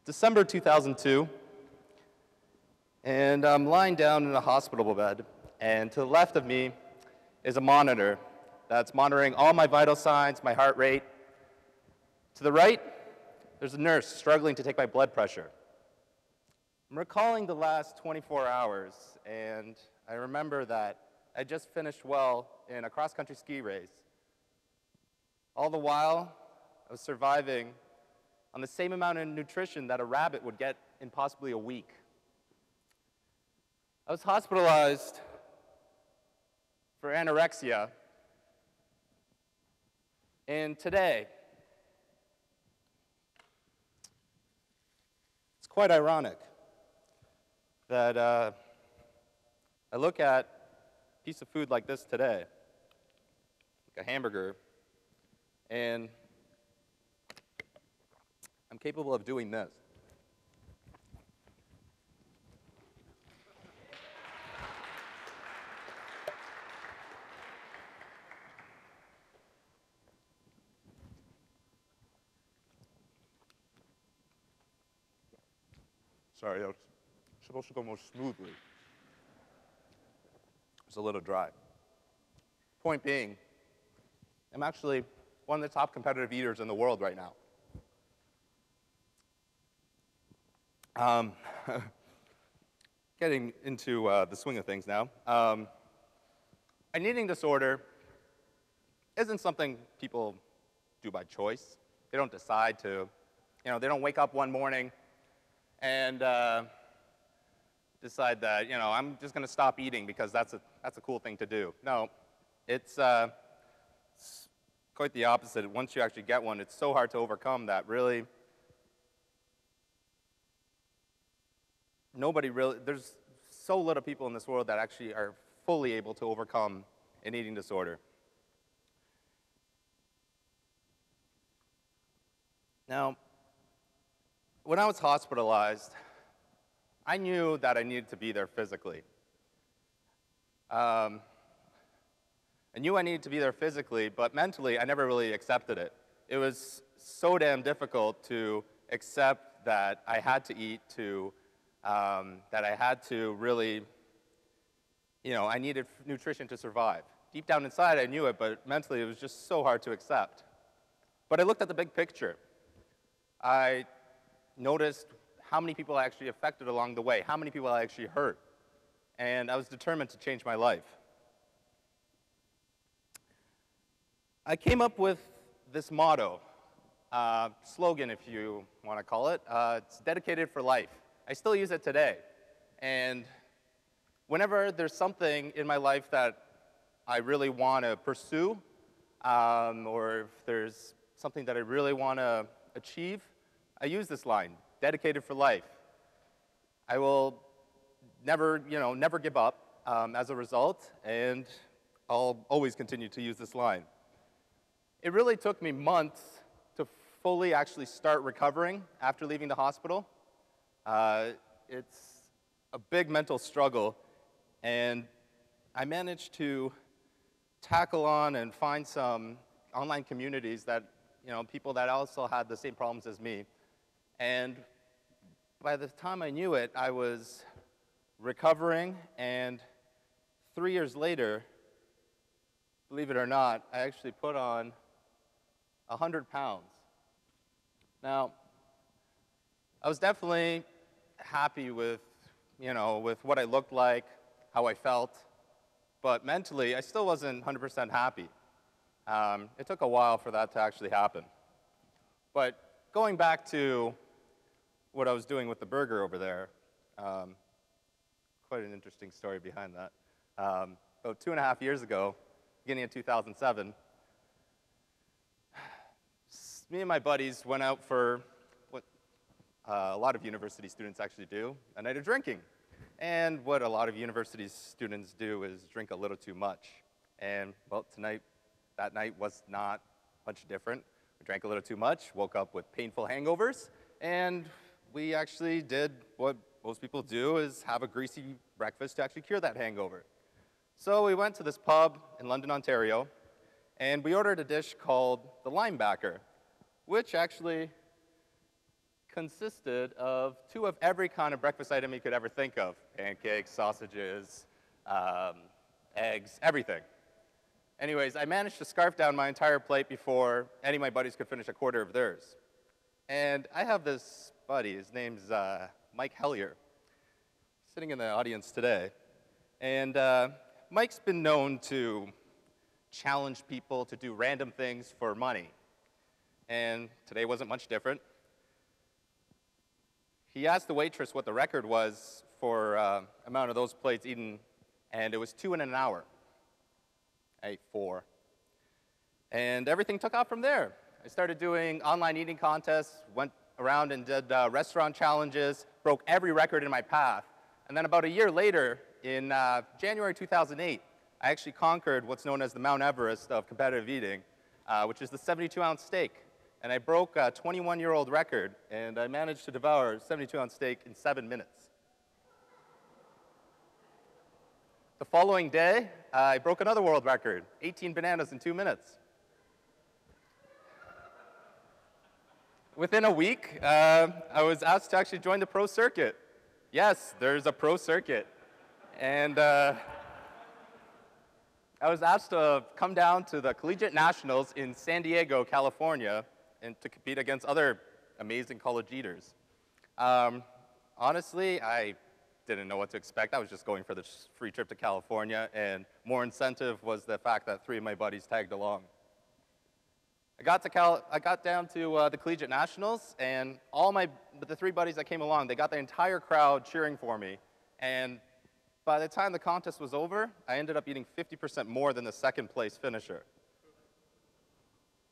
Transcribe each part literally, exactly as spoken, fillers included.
It's December two thousand two, and I'm lying down in a hospital bed, and to the left of me is a monitor that's monitoring all my vital signs, my heart rate. To the right, there's a nurse struggling to take my blood pressure. I'm recalling the last twenty-four hours, and I remember that I just finished well in a cross-country ski race. All the while, I was surviving on the same amount of nutrition that a rabbit would get in possibly a week. I was hospitalized for anorexia, and today, it's quite ironic that uh, I look at a piece of food like this today, like a hamburger, and I'm capable of doing this. Sorry, that was supposed to go more smoothly. It's a little dry. Point being, I'm actually one of the top competitive eaters in the world right now. Um, getting into uh, the swing of things now. Um, an eating disorder isn't something people do by choice. They don't decide to, you know, they don't wake up one morning and uh, decide that, you know, I'm just going to stop eating because that's a, that's a cool thing to do. No, it's, uh, it's quite the opposite. Once you actually get one, it's so hard to overcome that really nobody really, there's so little people in this world that actually are fully able to overcome an eating disorder. Now, when I was hospitalized, I knew that I needed to be there physically. Um, I knew I needed to be there physically, but mentally I never really accepted it. It was so damn difficult to accept that I had to eat, to, um, that I had to really, you know, I needed nutrition to survive. Deep down inside I knew it, but mentally it was just so hard to accept. But I looked at the big picture. I noticed how many people I actually affected along the way, how many people I actually hurt, and I was determined to change my life. I came up with this motto, uh, slogan if you want to call it, uh, it's dedicated for life. I still use it today, and whenever there's something in my life that I really want to pursue, um, or if there's something that I really want to achieve, I use this line, dedicated for life. I will never, you know, never give up um, as a result, and I'll always continue to use this line. It really took me months to fully actually start recovering after leaving the hospital. Uh, it's a big mental struggle, and I managed to tackle on and find some online communities that, you know, people that also had the same problems as me. And by the time I knew it, I was recovering, and three years later, believe it or not, I actually put on one hundred pounds. Now, I was definitely happy with, you know, with what I looked like, how I felt, but mentally, I still wasn't one hundred percent happy. Um, it took a while for that to actually happen. But going back to what I was doing with the burger over there, um, quite an interesting story behind that. Um, about two and a half years ago, beginning of two thousand seven, me and my buddies went out for what uh, a lot of university students actually do, a night of drinking. And what a lot of university students do is drink a little too much. And well, tonight, that night was not much different. We drank a little too much, woke up with painful hangovers, and we actually did what most people do is have a greasy breakfast to actually cure that hangover. So we went to this pub in London, Ontario, and we ordered a dish called the linebacker, which actually consisted of two of every kind of breakfast item you could ever think of. Pancakes, sausages, um, eggs, everything. Anyways, I managed to scarf down my entire plate before any of my buddies could finish a quarter of theirs. And I have this buddy, his name's uh, Mike Hellyer, sitting in the audience today. And uh, Mike's been known to challenge people to do random things for money. And today wasn't much different. He asked the waitress what the record was for uh, amount of those plates eaten, and it was two in an hour. I ate four. And everything took off from there. I started doing online eating contests, went around and did uh, restaurant challenges, broke every record in my path. And then about a year later, in uh, January two thousand eight, I actually conquered what's known as the Mount Everest of competitive eating, uh, which is the seventy-two ounce steak. And I broke a twenty-one year old record, and I managed to devour a seventy-two ounce steak in seven minutes. The following day, I broke another world record, eighteen bananas in two minutes. Within a week, uh, I was asked to actually join the pro circuit. Yes, there's a pro circuit. And uh, I was asked to come down to the Collegiate Nationals in San Diego, California, and to compete against other amazing college eaters. Um, honestly, I didn't know what to expect. I was just going for this free trip to California, and more incentive was the fact that three of my buddies tagged along. I got to Cal I got down to uh, the Collegiate Nationals, and all my but the three buddies that came along, they got the entire crowd cheering for me. And by the time the contest was over, I ended up eating fifty percent more than the second place finisher.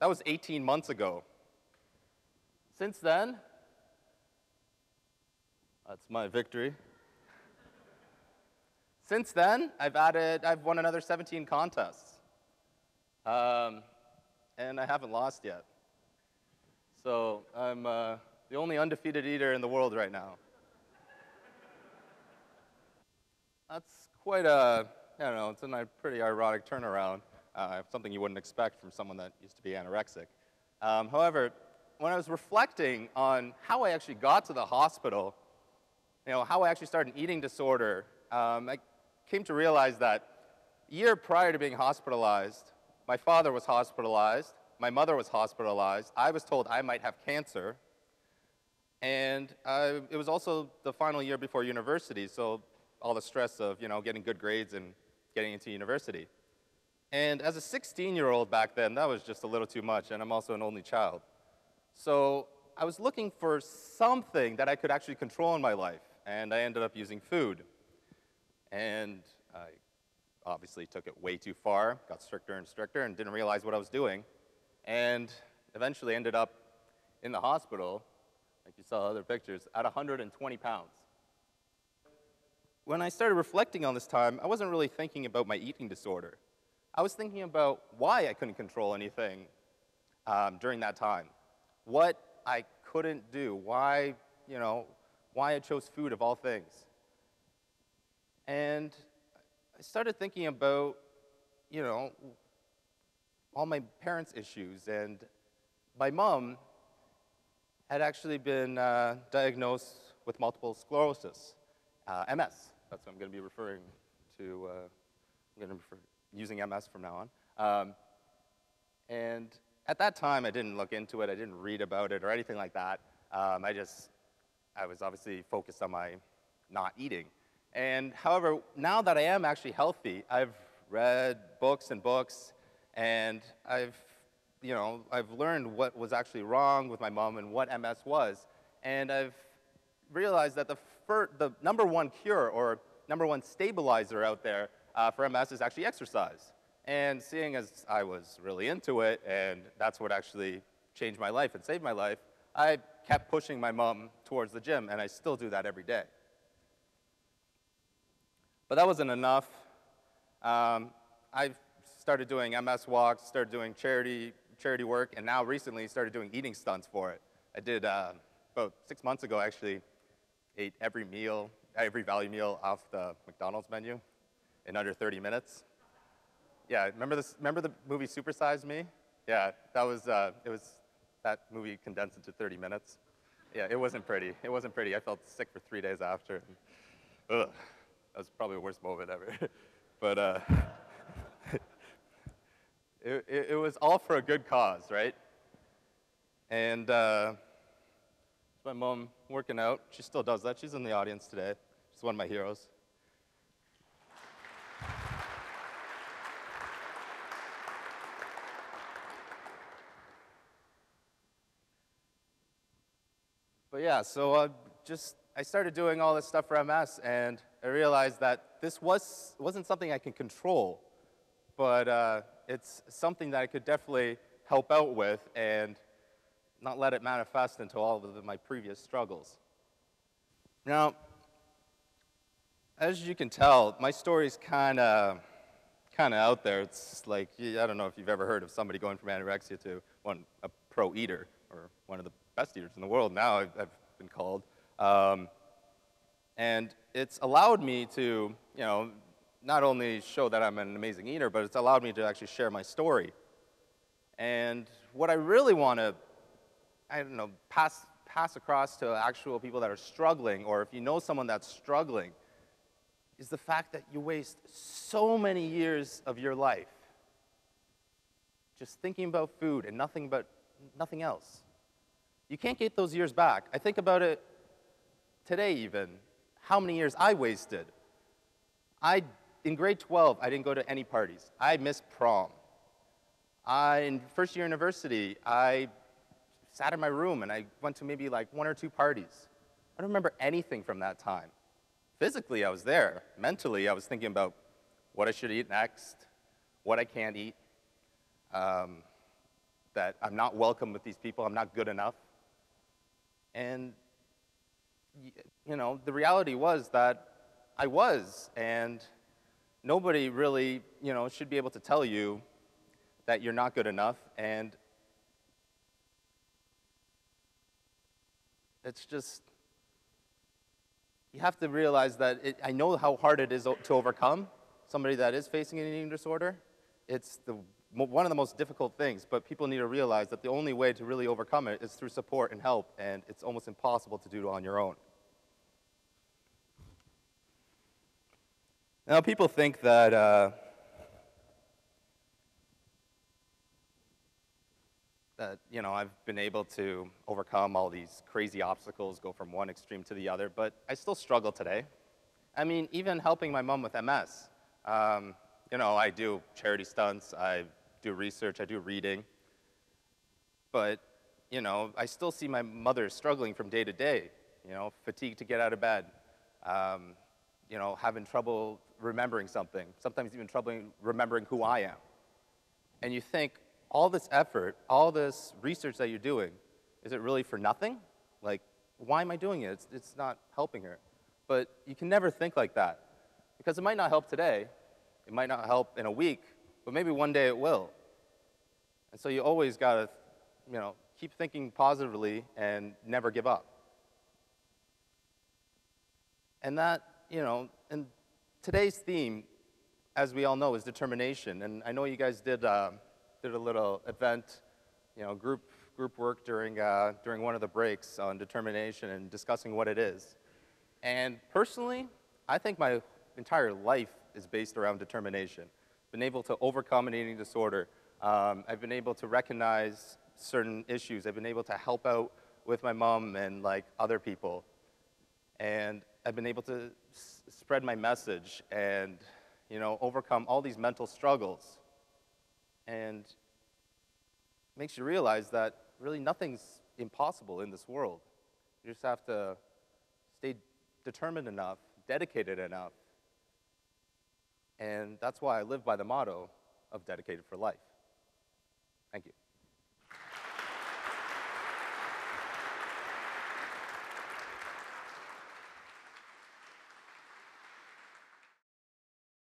That was eighteen months ago. Since then, that's my victory. Since then, I've added, I've won another seventeen contests. Um, and I haven't lost yet. So I'm uh, the only undefeated eater in the world right now. That's quite a, I don't know, it's a pretty ironic turnaround. Uh, something you wouldn't expect from someone that used to be anorexic. Um, however, when I was reflecting on how I actually got to the hospital, you know, how I actually started an eating disorder, Um, I came to realize that a year prior to being hospitalized, my father was hospitalized, my mother was hospitalized, I was told I might have cancer, and uh, it was also the final year before university, so all the stress of, you know, getting good grades and getting into university. And as a sixteen year old back then, that was just a little too much, and I'm also an only child. So I was looking for something that I could actually control in my life, and I ended up using food. And I obviously took it way too far, got stricter and stricter, and didn't realize what I was doing. And eventually ended up in the hospital, like you saw other pictures, at one hundred twenty pounds. When I started reflecting on this time, I wasn't really thinking about my eating disorder. I was thinking about why I couldn't control anything um, during that time. What I couldn't do, why, you know, why I chose food of all things. And I started thinking about, you know, all my parents' issues. And my mom had actually been uh, diagnosed with multiple sclerosis, uh, M S. That's what I'm going to be referring to. Uh, I'm going to be using M S from now on. Um, and at that time, I didn't look into it. I didn't read about it or anything like that. Um, I just, I was obviously focused on my not eating. And however, now that I am actually healthy, I've read books and books, and I've, you know, I've learned what was actually wrong with my mom and what M S was. And I've realized that the, fir the number one cure or number one stabilizer out there uh, for M S is actually exercise. And seeing as I was really into it, and that's what actually changed my life and saved my life, I kept pushing my mom towards the gym, and I still do that every day. But that wasn't enough. Um, I started doing M S walks, started doing charity, charity work, and now recently started doing eating stunts for it. I did, uh, about six months ago actually, ate every meal, every value meal off the McDonald's menu in under thirty minutes. Yeah, remember, this, remember the movie Supersize Me? Yeah, that was, uh, it was that movie condensed into thirty minutes. yeah, it wasn't pretty. It wasn't pretty. I felt sick for three days after. Ugh, that was probably the worst moment ever. But uh, it, it, it was all for a good cause, right? And uh, my mom working out. She still does that. She's in the audience today. She's one of my heroes. But yeah, so uh, just I started doing all this stuff for M S, and I realized that this was, wasn't something I can control, but uh, it's something that I could definitely help out with and not let it manifest into all of the, my previous struggles. Now, as you can tell, my story's kind of kind of out there. It's like, I don't know if you've ever heard of somebody going from anorexia to one, a pro eater, or one of the best eaters in the world now, I've, I've been called. Um, and it's allowed me to, you know, not only show that I'm an amazing eater, but it's allowed me to actually share my story. And what I really want to, I don't know, pass, pass across to actual people that are struggling, or if you know someone that's struggling, is the fact that you waste so many years of your life just thinking about food and nothing but, nothing else. You can't get those years back. I think about it today even, how many years I wasted. I, in grade twelve, I didn't go to any parties. I missed prom. I, in first year university, I sat in my room and I went to maybe like one or two parties. I don't remember anything from that time. Physically, I was there. Mentally, I was thinking about what I should eat next, what I can't eat, um, that I'm not welcome with these people, I'm not good enough. And, you know, the reality was that I was, and nobody really, you know, should be able to tell you that you're not good enough, and it's just, you have to realize that it, I know how hard it is to overcome somebody that is facing an eating disorder. It's the one of the most difficult things, but people need to realize that the only way to really overcome it is through support and help, and it's almost impossible to do on your own. Now, people think that uh, that you know, I've been able to overcome all these crazy obstacles, go from one extreme to the other, but I still struggle today. I mean, even helping my mom with M S. Um, you know, I do charity stunts, I do research, I do reading, but, you know, I still see my mother struggling from day to day, you know, fatigue to get out of bed, um, you know, having trouble remembering something, sometimes even trouble remembering who I am. And you think, all this effort, all this research that you're doing, is it really for nothing? Like, why am I doing it? It's, it's not helping her. But you can never think like that, because it might not help today, it might not help in a week, but maybe one day it will. And so you always gotta, you know, keep thinking positively and never give up. And that, you know, and today's theme, as we all know, is determination. And I know you guys did, uh, did a little event, you know, group, group work during, uh, during one of the breaks on determination and discussing what it is. And personally, I think my entire life is based around determination. Been able to overcome an eating disorder. Um, I've been able to recognize certain issues. I've been able to help out with my mom and like other people. And I've been able to s spread my message and, you know, overcome all these mental struggles. And it makes you realize that really nothing's impossible in this world. You just have to stay determined enough, dedicated enough. And that's why I live by the motto of dedicated for life. Thank you.